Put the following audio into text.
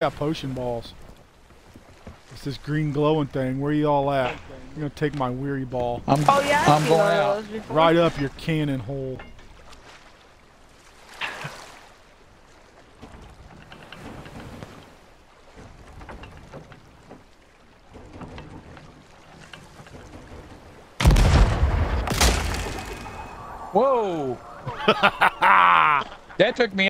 got potion balls. It's this green glowing thing. Where you all at? I'm gonna take my weary ball. I'm going out. Right up your cannon hole. Whoa! That took me